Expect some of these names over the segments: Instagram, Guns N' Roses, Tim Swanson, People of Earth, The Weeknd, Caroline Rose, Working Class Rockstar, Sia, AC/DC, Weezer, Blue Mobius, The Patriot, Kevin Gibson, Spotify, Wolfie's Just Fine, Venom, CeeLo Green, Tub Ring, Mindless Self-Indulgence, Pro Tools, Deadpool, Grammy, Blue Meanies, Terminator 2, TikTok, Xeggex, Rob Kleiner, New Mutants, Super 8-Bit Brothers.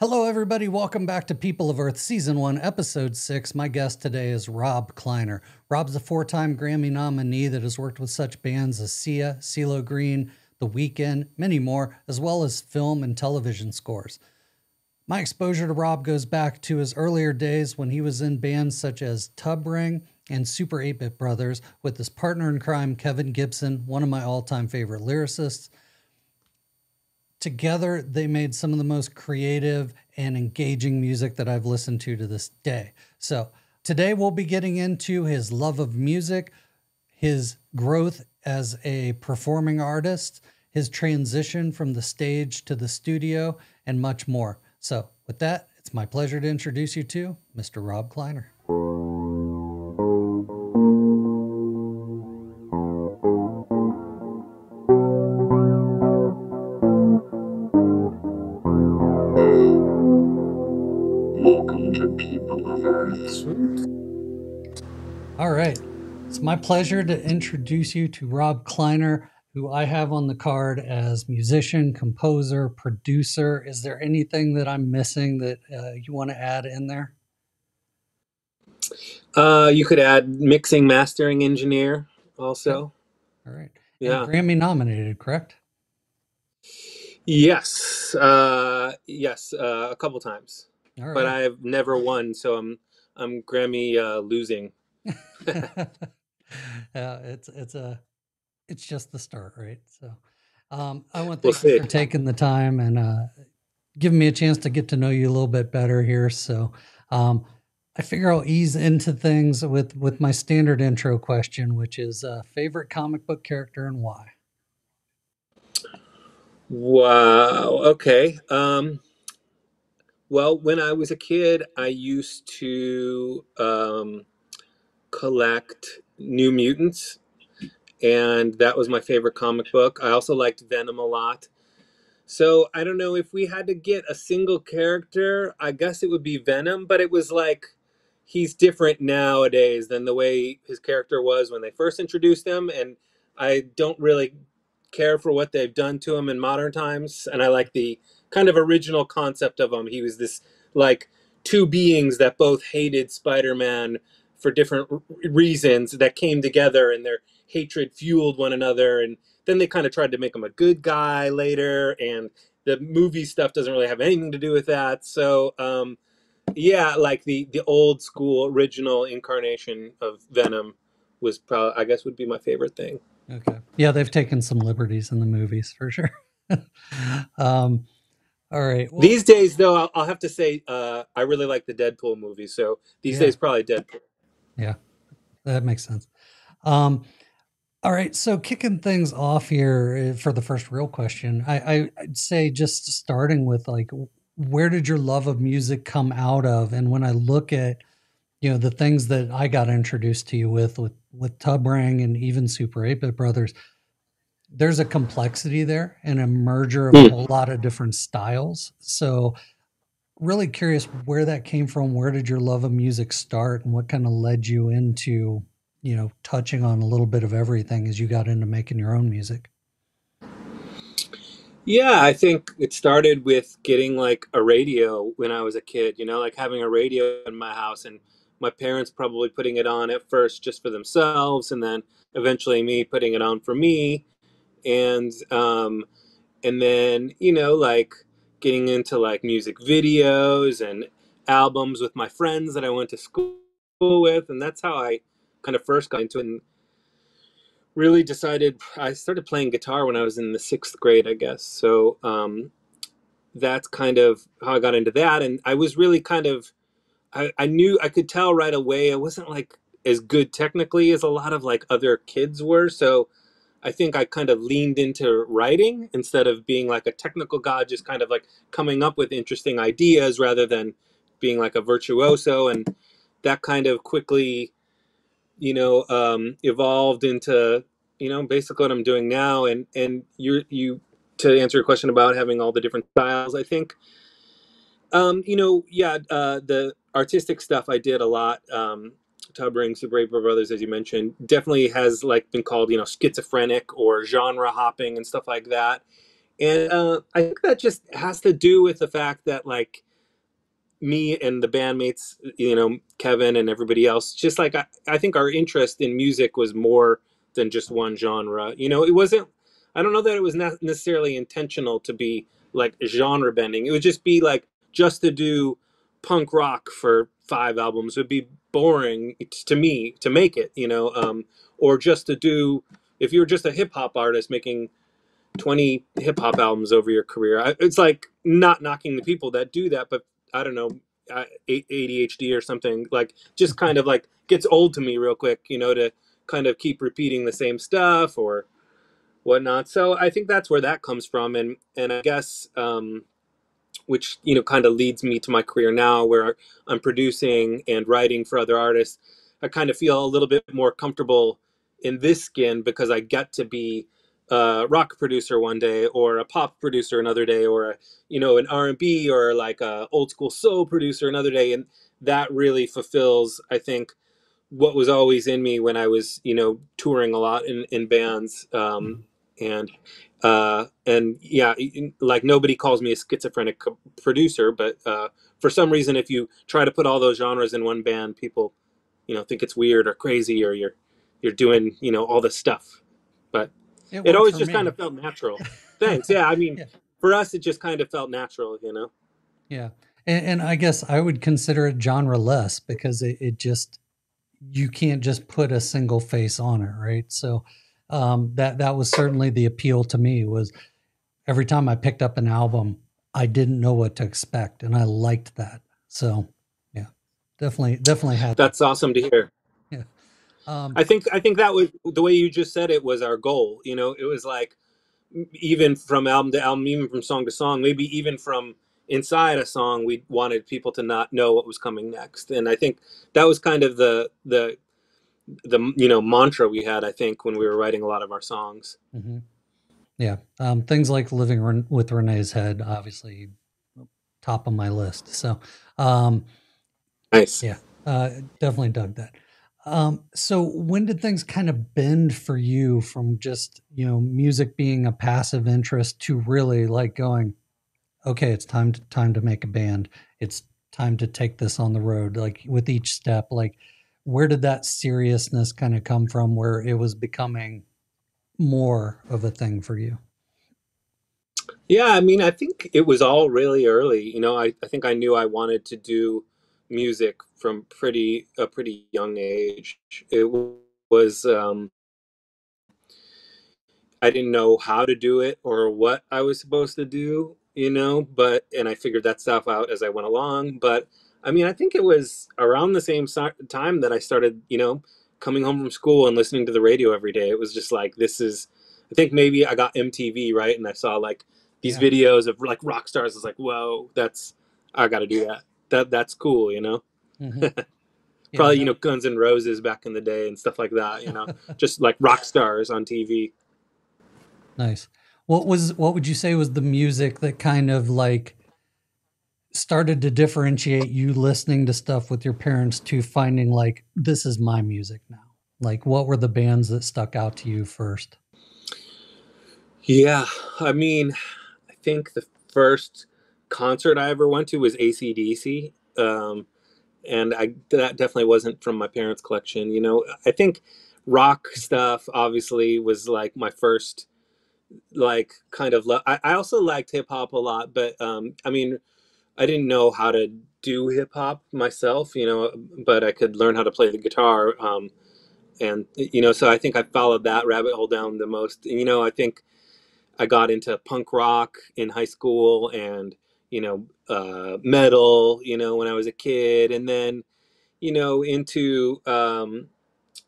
Hello, everybody. Welcome back to People of Earth, Season 1, Episode 6. My guest today is Rob Kleiner. Rob's a four-time Grammy nominee that has worked with such bands as Sia, CeeLo Green, The Weeknd, many more, as well as film and television scores. My exposure to Rob goes back to his earlier days when he was in bands such as Tub Ring and Super 8-Bit Brothers with his partner in crime, Kevin Gibson, one of my all-time favorite lyricists. Together, they made some of the most creative and engaging music that I've listened to this day. So today we'll be getting into his love of music, his growth as a performing artist, his transition from the stage to the studio, and much more. So with that, it's my pleasure to introduce you to Mr. Rob Kleiner. All right. It's my pleasure to introduce you to Rob Kleiner, who I have on the card as musician, composer, producer. Is there anything that I'm missing that you want to add in there? You could add mixing, mastering engineer also. All right. Yeah. And Grammy nominated, correct? Yes. Yes, a couple times. All right. But I've never won, so I'm Grammy losing. Yeah, it's just the start, right? So I want to thank you for taking the time and giving me a chance to get to know you a little bit better here. So I figure I'll ease into things with my standard intro question, which is favorite comic book character and why. Wow. Okay. Well, when I was a kid, I used to collect New Mutants, and that was my favorite comic book. I also liked Venom a lot. So I don't know, if we had to get a single character, I guess it would be Venom, but it was like, he's different nowadays than the way his character was when they first introduced him, and I don't really care for what they've done to him in modern times, and I like the kind of original concept of him. He was this, like, two beings that both hated Spider-Man for different reasons that came together, and their hatred fueled one another. And then they kind of tried to make him a good guy later, and the movie stuff doesn't really have anything to do with that. So yeah, like the old school original incarnation of Venom was probably, I guess, would be my favorite thing. Okay. Yeah. They've taken some liberties in the movies for sure. All right. Well, these days though, I'll have to say, I really like the Deadpool movie. So these days probably Deadpool. Yeah, that makes sense. All right, so kicking things off here for the first real question, I'd say just starting with, like, where did your love of music come out of? And when I look at, you know, the things that I got introduced to you with Tub Ring and even Super 8-Bit Brothers, there's a complexity there and a merger of a lot of different styles. So really curious where that came from. Where did your love of music start, and what kind of led you into, you know, touching on a little bit of everything as you got into making your own music? Yeah, I think it started with getting, like, a radio when I was a kid, you know, like having a radio in my house and my parents probably putting it on at first just for themselves, and then eventually me putting it on for me. And then, you know, like, getting into, like, music videos and albums with my friends that I went to school with. And that's how I kind of first got into it and really decided. I started playing guitar when I was in the 6th grade, I guess. So that's kind of how I got into that. And I was really kind of, I knew, I could tell right away, I wasn't, like, as good technically as a lot of, like, other kids were. So I think I kind of leaned into writing instead of being like a technical guy, just kind of like coming up with interesting ideas rather than being like a virtuoso. And that kind of quickly, you know, evolved into, you know, basically what I'm doing now. And you to answer your question about having all the different styles, I think, you know, yeah, the artistic stuff I did a lot. Tub Ring, Super 8-Bit Brothers, as you mentioned, definitely has, like, been called, you know, schizophrenic or genre hopping and stuff like that. And I think that just has to do with the fact that, like, me and the bandmates, you know, Kevin and everybody else, just like I think our interest in music was more than just one genre. You know, it wasn't, I don't know that it was not necessarily intentional to be like genre bending. It would just be like, just to do punk rock for 5 albums would be boring to me to make it, you know, or just to do, if you're just a hip hop artist making 20 hip hop albums over your career. It's like, not knocking the people that do that, but I don't know, ADHD or something, like, just kind of like gets old to me real quick, you know, to kind of keep repeating the same stuff or whatnot. So I think that's where that comes from. And I guess, which, you know, kind of leads me to my career now where I'm producing and writing for other artists. I kind of feel a little bit more comfortable in this skin because I get to be a rock producer one day or a pop producer another day, or, you know, an R&B or like a old school soul producer another day. And that really fulfills, I think, what was always in me when I was, you know, touring a lot in bands. And yeah, like nobody calls me a schizophrenic producer, but for some reason, if you try to put all those genres in one band, people, you know, think it's weird or crazy, or you're doing, you know, all this stuff. But it always just kind of felt natural. Thanks. Yeah, I mean, yeah. For us, it just kind of felt natural, you know. Yeah, and I guess I would consider it genre-less because it just, you can't just put a single face on it, right? So. That was certainly the appeal to me, was every time I picked up an album, I didn't know what to expect. And I liked that. So yeah, definitely had that's that. Awesome to hear. Yeah. I think that was the way you just said it was our goal. You know, it was like, even from album to album, even from song to song, maybe even from inside a song, we wanted people to not know what was coming next. And I think that was kind of the you know, mantra we had, I think, when we were writing a lot of our songs. Mm-hmm. Yeah. Things like Living with Renee's Head, obviously top of my list. So, nice. Yeah, definitely dug that. So when did things kind of bend for you from just, you know, music being a passive interest to really like going, okay, it's time to make a band. It's time to take this on the road. Like with each step, like, where did that seriousness kind of come from where it was becoming more of a thing for you? Yeah, I mean, I think it was all really early. You know, I think I knew I wanted to do music from a pretty young age. It was, I didn't know how to do it or what I was supposed to do, you know, and I figured that stuff out as I went along, but I mean, I think it was around the same time that I started, you know, coming home from school and listening to the radio every day. It was just like, this is, I think maybe I got MTV, right? And I saw like these videos of like rock stars. I was like, whoa, I got to do that. That's cool, you know? Mm-hmm. Probably, you know, Guns N' Roses back in the day and stuff like that, you know, just like rock stars on TV. Nice. What would you say was the music that kind of like started to differentiate you listening to stuff with your parents to finding like, this is my music now? Like, what were the bands that stuck out to you first? Yeah. I mean, I think the first concert I ever went to was AC/DC. That definitely wasn't from my parents' collection. You know, I think rock stuff obviously was like my first, like kind of love. I also liked hip hop a lot, but I mean, I didn't know how to do hip hop myself, you know, but I could learn how to play the guitar. And, you know, so I think I followed that rabbit hole down the most. You know, I think I got into punk rock in high school and, you know, metal, you know, when I was a kid. And then, you know, into,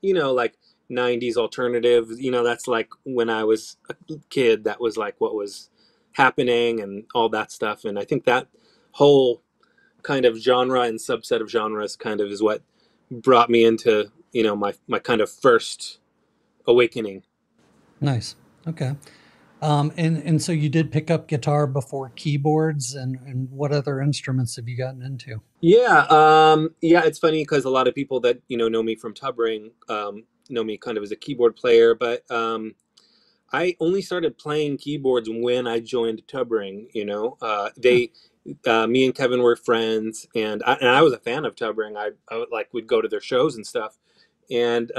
you know, like 90s alternative, you know, that's like when I was a kid, that was like what was happening and all that stuff. And I think that whole kind of genre and subset of genres kind of is what brought me into, you know, my kind of first awakening. Nice. Okay. And so you did pick up guitar before keyboards, and what other instruments have you gotten into? Yeah. Yeah, it's funny because a lot of people that, you know me from Tub Ring, know me kind of as a keyboard player, but I only started playing keyboards when I joined Tub Ring, you know. Me and Kevin were friends, and I was a fan of Tub Ring. I would go to their shows and stuff, and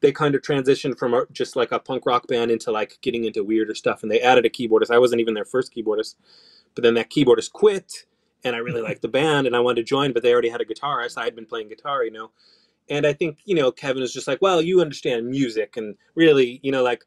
they kind of transitioned from just like a punk rock band into like getting into weirder stuff. And they added a keyboardist. I wasn't even their first keyboardist, but then that keyboardist quit, and I really liked the band, and I wanted to join, but they already had a guitarist. I had been playing guitar, you know. And I think, you know, Kevin is just like, well, you understand music, and really, you know, like,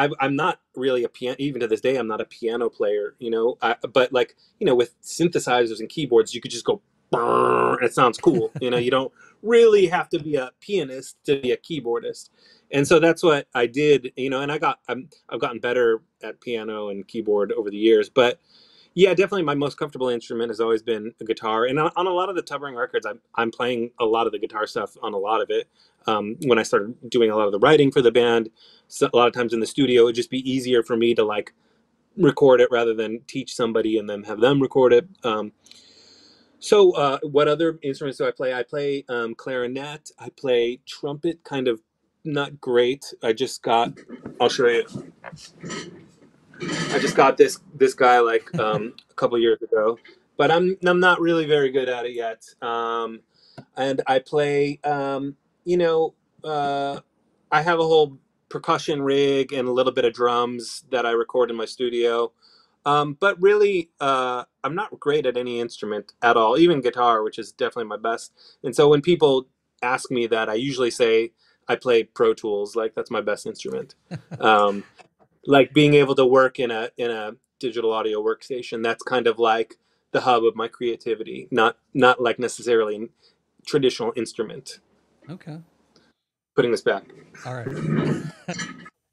I'm not really a piano, even to this day, I'm not a piano player, you know, but like, you know, with synthesizers and keyboards, you could just go, and it sounds cool. You know, you don't really have to be a pianist to be a keyboardist. And so that's what I did, you know, and I've gotten better at piano and keyboard over the years, but yeah, definitely my most comfortable instrument has always been a guitar. And on a lot of the Tub Ring records, I'm playing a lot of the guitar stuff on a lot of it. When I started doing a lot of the writing for the band, so a lot of times in the studio, it'd just be easier for me to like record it rather than teach somebody and then have them record it. So what other instruments do I play? I play clarinet. I play trumpet, kind of not great. I'll show you. I just got this guy like a couple years ago, but I'm not really very good at it yet. And I play, I have a whole percussion rig and a little bit of drums that I record in my studio. But really, I'm not great at any instrument at all, even guitar, which is definitely my best. And so when people ask me that, I usually say I play Pro Tools. Like, that's my best instrument. Like being able to work in a digital audio workstation, that's kind of like the hub of my creativity, not like necessarily traditional instrument. Okay. Putting this back. All right.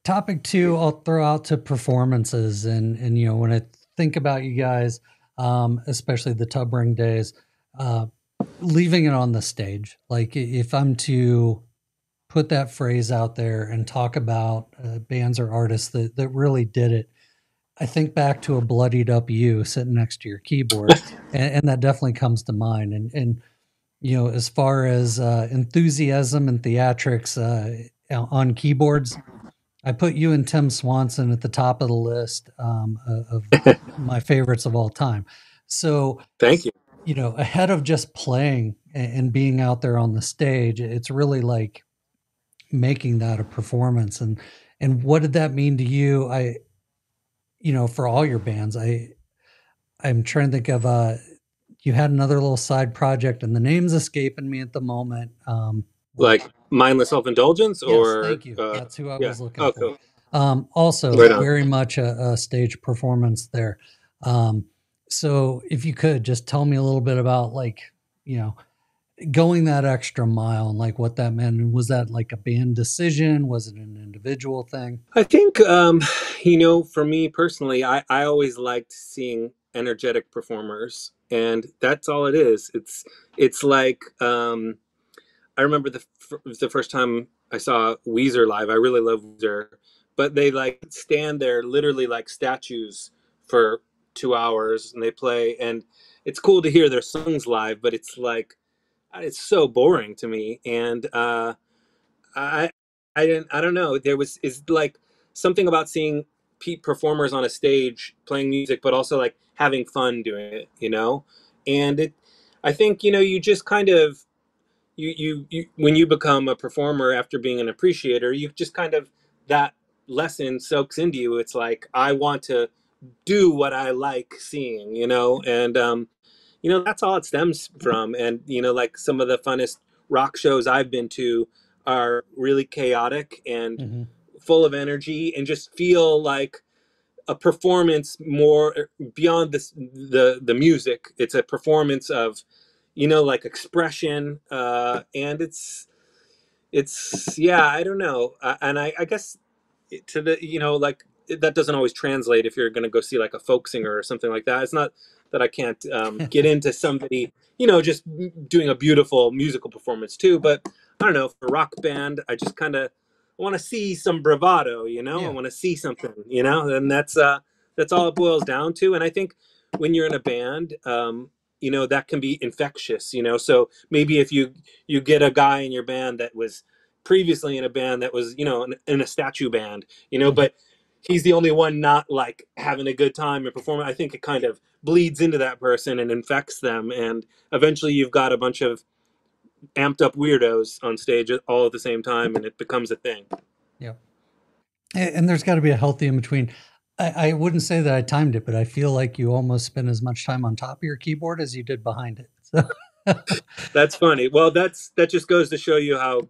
Topic two, I'll throw out to performances. And you know, when I think about you guys, especially the Tub Ring days, leaving it on the stage. Like if I'm to put that phrase out there and talk about bands or artists that really did it, I think back to a bloodied up you sitting next to your keyboard, and that definitely comes to mind. And you know, as far as enthusiasm and theatrics on keyboards, I put you and Tim Swanson at the top of the list of my favorites of all time. So thank you. You know, ahead of just playing and being out there on the stage, it's really like making that a performance. And what did that mean to you? For all your bands, I'm trying to think of, you had another little side project and the name's escaping me at the moment. Like Mindless Self-Indulgence, or yes, thank you. That's who I was looking for. Cool. Also right, very much a stage performance there. So if you could just tell me a little bit about, like, you know, going that extra mile and like what that meant. Was that like a band decision? Was it an individual thing? I think, for me personally, I always liked seeing energetic performers, and that's all it is. It's like, I remember the first time I saw Weezer live. I really love Weezer, but they like stand there literally like statues for 2 hours and they play, and it's cool to hear their songs live, but it's like, it's so boring to me. And I don't know. It's like something about seeing performers on a stage playing music, but also like having fun doing it, you know? And I think, you know, you just kind of, you when you become a performer after being an appreciator, you just kind of, that lesson soaks into you. It's like, I want to do what I like seeing, you know? And, you know, that's all it stems from. And, you know, like some of the funnest rock shows I've been to are really chaotic and full of energy, and just feel like a performance more beyond the music. It's a performance of, you know, like expression. And it's, yeah, I don't know. And I guess to the, you know, like that doesn't always translate if you're going to go see like a folk singer or something like that. It's not that I can't get into somebody, you know, just doing a beautiful musical performance too. But I don't know, for a rock band, I just kind of want to see some bravado, you know. Yeah. I want to see something, you know, and that's all it boils down to. And I think when you're in a band, you know, that can be infectious, you know. So maybe if you get a guy in your band that was previously in a band that was, you know, in a statue band, you know, but he's the only one not like having a good time and performing. I think it kind of bleeds into that person and infects them. And eventually you've got a bunch of amped up weirdos on stage all at the same time, and it becomes a thing. Yeah. And there's got to be a healthy in between. I wouldn't say that I timed it, but I feel like you almost spent as much time on top of your keyboard as you did behind it. So. That's funny. Well, that just goes to show you how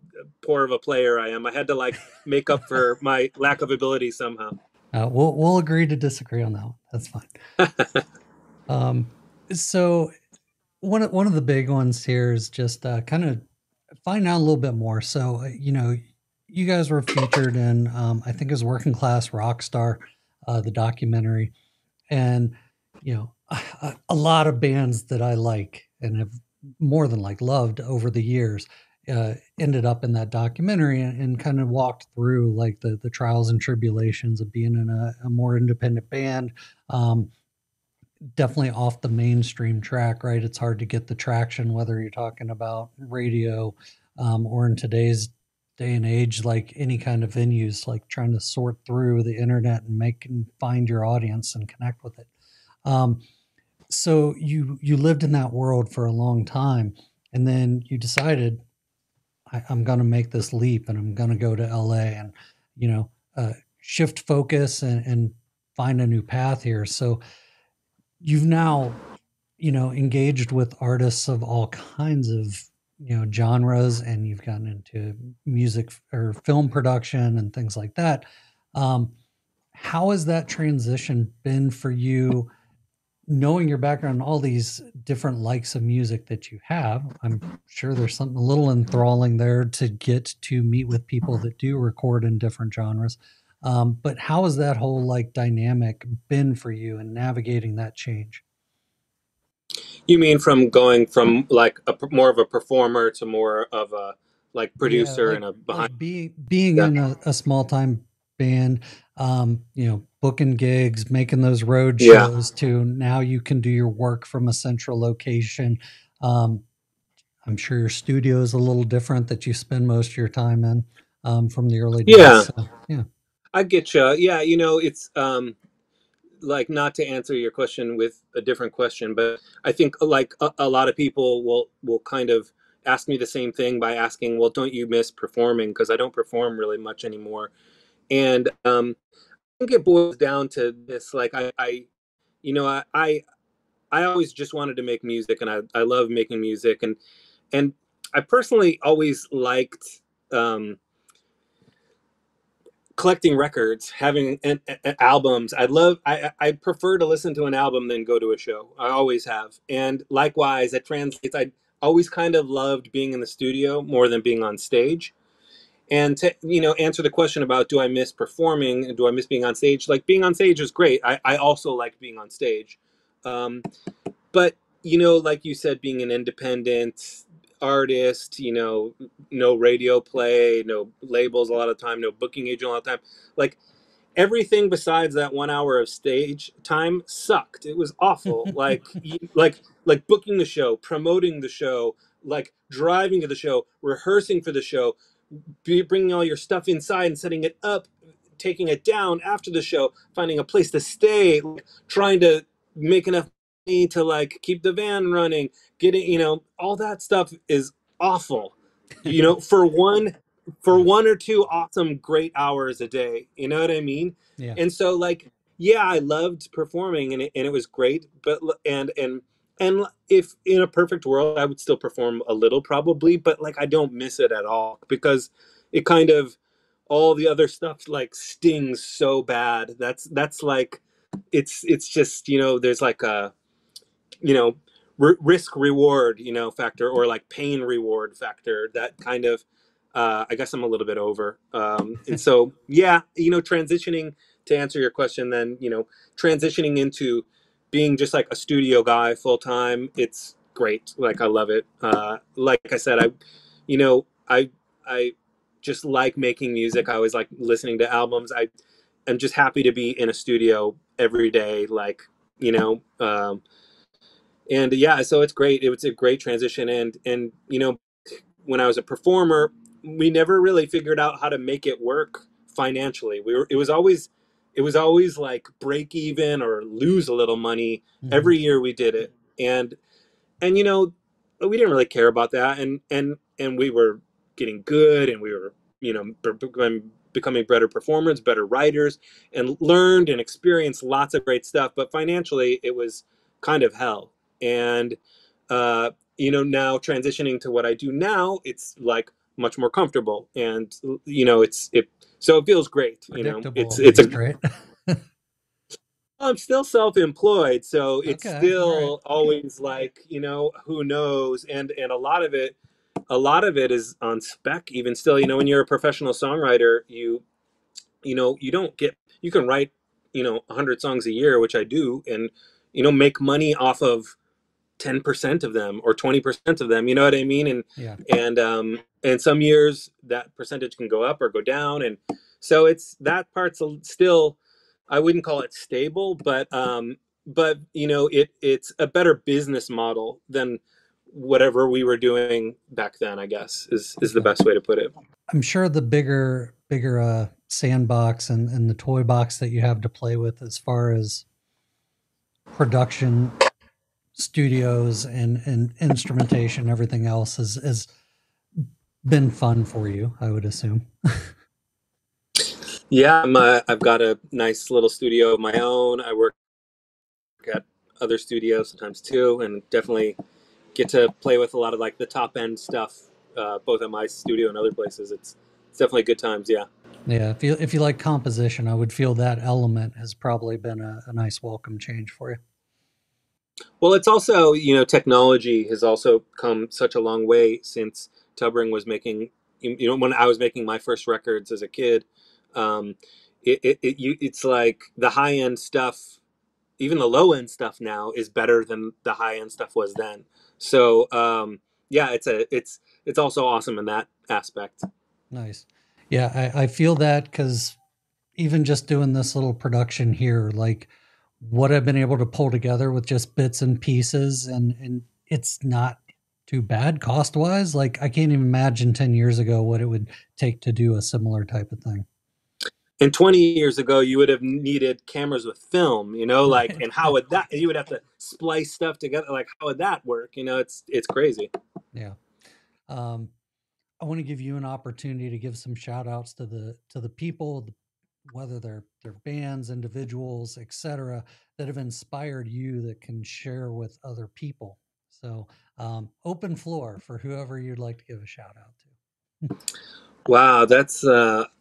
poor of a player I am. I had to like make up for my lack of ability somehow. We'll agree to disagree on that one. That's fine. So one of the big ones here is just kind of find out a little bit more. So, you know, you guys were featured in, I think it was Working Class Rockstar, the documentary, and, you know, a lot of bands that I like and have more than like loved over the years ended up in that documentary and kind of walked through like the trials and tribulations of being in a more independent band, definitely off the mainstream track, right? It's hard to get the traction, whether you're talking about radio or in today's day and age, like any kind of venues, like trying to sort through the internet and make and find your audience and connect with it. So you lived in that world for a long time, and then you decided, I'm going to make this leap and I'm going to go to LA and, you know, shift focus and find a new path here. So you've now, you know, engaged with artists of all kinds of, you know, genres, and you've gotten into music or film production and things like that. How has that transition been for you, knowing your background, all these different likes of music that you have? I'm sure there's something a little enthralling there to get to meet with people that do record in different genres. But how has that whole like dynamic been for you in navigating that change? You mean from going from like more of a performer to more of a like producer, yeah, like, and a behind, like being yeah, in a small time band, you know, booking gigs, making those road shows, yeah, to now you can do your work from a central location. I'm sure your studio is a little different that you spend most of your time in, from the early days. Yeah. So, yeah. I get you. Yeah. You know, it's, like, not to answer your question with a different question, but I think like a lot of people will kind of ask me the same thing by asking, well, don't you miss performing? Because I don't perform really much anymore. And I think it boils down to this, like, I always just wanted to make music, and I love making music, and I personally always liked collecting records, having albums. I prefer to listen to an album than go to a show. I always have. And likewise, that translates. I always kind of loved being in the studio more than being on stage. And to, you know, answer the question about, do I miss performing and do I miss being on stage? Like, being on stage is great. I also like being on stage. But, you know, like you said, being an independent artist, you know, no radio play, no labels a lot of time, no booking agent a lot of time, like everything besides that 1 hour of stage time sucked. It was awful. like booking the show, promoting the show, like driving to the show, rehearsing for the show, bringing all your stuff inside and setting it up, taking it down after the show, finding a place to stay, like, trying to make enough money to like keep the van running, getting, you know, all that stuff is awful, you know, for one or two awesome great hours a day, you know what I mean? Yeah. And so, like, yeah, I loved performing, and it was great, but and if in a perfect world, I would still perform a little probably, but like, I don't miss it at all, because it kind of, all the other stuff like stings so bad. That's like, it's just, you know, there's like a, you know, risk reward, you know, factor, or like pain reward factor that kind of, I guess I'm a little bit over. And so, yeah, you know, transitioning to answer your question, then, you know, transitioning into being just like a studio guy full time, it's great. Like, I love it. Like I said, you know, I just like making music. I always like listening to albums. I am just happy to be in a studio every day. Like, you know, and yeah, so it's great. It was a great transition. And, you know, when I was a performer, we never really figured out how to make it work financially. It was always like break even or lose a little money. Mm-hmm. Every year we did it. And you know, we didn't really care about that. And we were getting good, and we were, you know, becoming better performers, better writers, and learned and experienced lots of great stuff. But financially, it was kind of hell. And, you know, now transitioning to what I do now, it's like much more comfortable, and, you know, so it feels great. You know, it's great. I'm still self-employed, so it's still always like, you know, who knows? And a lot of it is on spec. Even still, you know, when you're a professional songwriter, you know, you can write, you know, 100 songs a year, which I do, and, you know, make money off of 10% of them or 20% of them, you know what I mean? And, yeah. And some years that percentage can go up or go down. And so that part's still, I wouldn't call it stable, but you know, it's a better business model than whatever we were doing back then, I guess is the best way to put it. I'm sure the bigger, sandbox and the toy box that you have to play with as far as production, studios and instrumentation, everything else has been fun for you, I would assume. Yeah, I've got a nice little studio of my own. I work at other studios sometimes too, and definitely get to play with a lot of like the top end stuff, both at my studio and other places. It's definitely good times. Yeah. Yeah. If you like composition, I would feel that element has probably been a nice welcome change for you. Well, it's also, you know, technology has also come such a long way since Tub Ring was making, you know, when I was making my first records as a kid, it's like the high end stuff, even the low end stuff now is better than the high end stuff was then. So, yeah, it's also awesome in that aspect. Nice. Yeah. I feel that, 'cause even just doing this little production here, like, what I've been able to pull together with just bits and pieces, and it's not too bad cost wise. Like, I can't even imagine 10 years ago what it would take to do a similar type of thing. And 20 years ago, you would have needed cameras with film, you know, like, and how would that, you would have to splice stuff together. Like, how would that work? You know, it's crazy. Yeah. I want to give you an opportunity to give some shout outs to the people, whether they're bands, individuals, etc., that have inspired you that can share with other people. So open floor for whoever you'd like to give a shout out to. Wow, that's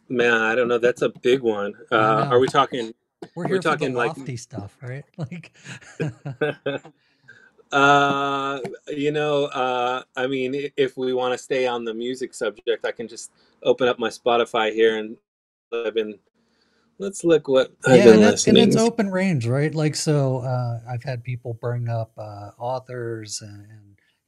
man, I don't know, that's a big one. Are we talking? We're talking for the lofty like stuff, right? Like, you know, I mean, if we want to stay on the music subject, I can just open up my Spotify here and let's look what I've been listening. And it's open range, right? Like, so I've had people bring up authors and,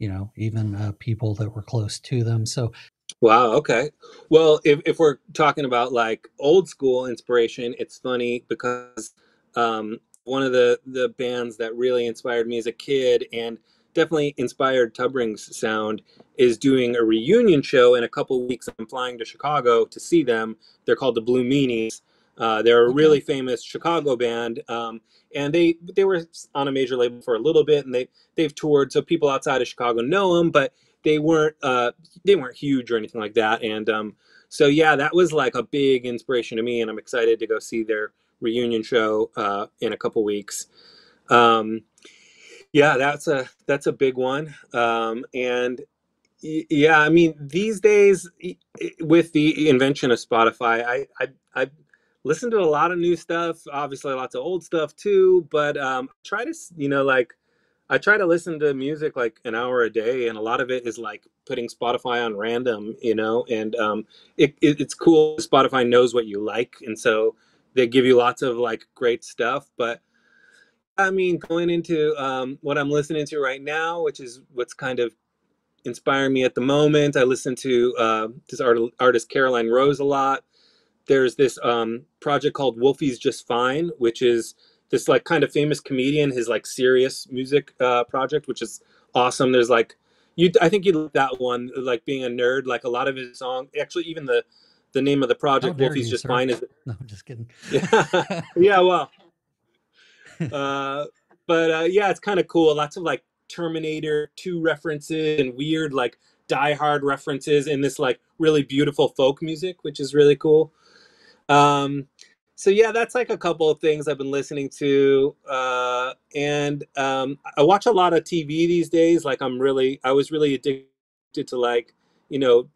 you know, even people that were close to them. So, wow. Okay. Well, if we're talking about like old school inspiration, it's funny because one of the bands that really inspired me as a kid and definitely inspired Tub Ring's sound is doing a reunion show in a couple weeks. I'm flying to Chicago to see them. They're called the Blue Meanies. They're a really famous Chicago band, and they were on a major label for a little bit, and they've toured, so people outside of Chicago know them, but they weren't huge or anything like that. And so yeah, that was like a big inspiration to me, and I'm excited to go see their reunion show in a couple weeks. Yeah, that's a big one. And yeah, I mean, these days with the invention of Spotify, I listen to a lot of new stuff, obviously lots of old stuff too, but try to, you know, like I try to listen to music like an hour a day, and a lot of it is like putting Spotify on random, you know, and it's cool. Spotify knows what you like, and so they give you lots of like great stuff. But I mean, going into what I'm listening to right now, which is what's kind of inspiring me at the moment, I listen to this artist Caroline Rose a lot. There's this project called Wolfie's Just Fine, which is this like kind of famous comedian, his like serious music project, which is awesome. There's like, I think you like that one, like being a nerd. Like a lot of his songs, actually, even the name of the project, Wolfie's Just Fine. Is no, I'm just kidding. Yeah, yeah, well, yeah, it's kind of cool. Lots of like Terminator 2 references and weird like Die Hard references in this like really beautiful folk music, which is really cool. So yeah, that's like a couple of things I've been listening to. I watch a lot of TV these days. Like I was really addicted to like, you know,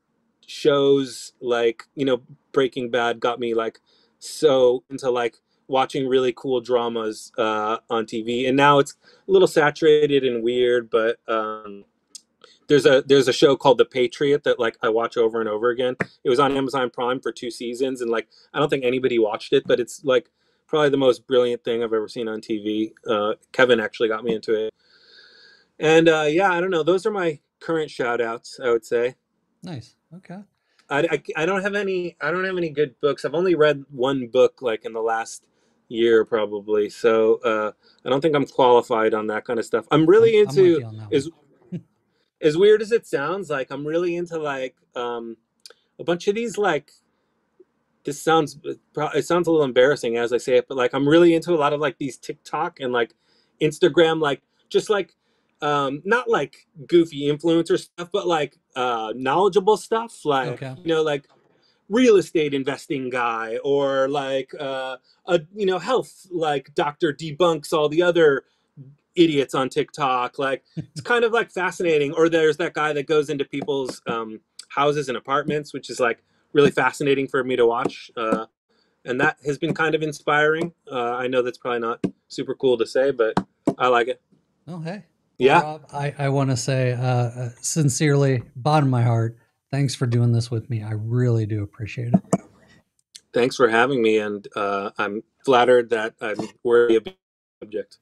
shows like, you know, Breaking Bad got me like so into like watching really cool dramas on TV. And now it's a little saturated and weird, but there's a show called The Patriot that like I watch over and over again. It was on Amazon Prime for 2 seasons, and like I don't think anybody watched it, but it's like probably the most brilliant thing I've ever seen on TV. Kevin actually got me into it. And yeah, I don't know. Those are my current shout outs, I would say. Nice. Okay. I don't have any good books. I've only read one book like in the last year probably. So I don't think I'm qualified on that kind of stuff. I'm really into as weird as it sounds, like I'm really into like a bunch of these like, it sounds a little embarrassing as I say it, but like I'm really into a lot of like these TikTok and like Instagram, like just like not like goofy influencer stuff, but like knowledgeable stuff, like okay. You know, like real estate investing guy, or like a you know health like doctor debunks all the other idiots on TikTok. Like it's kind of like fascinating. Or there's that guy that goes into people's houses and apartments, which is like really fascinating for me to watch. And that has been kind of inspiring. I know that's probably not super cool to say, but I like it. Oh, hey. Yeah. Rob, I want to say sincerely, bottom of my heart, thanks for doing this with me. I really do appreciate it. Thanks for having me. And I'm flattered that I'm worthy of being the subject.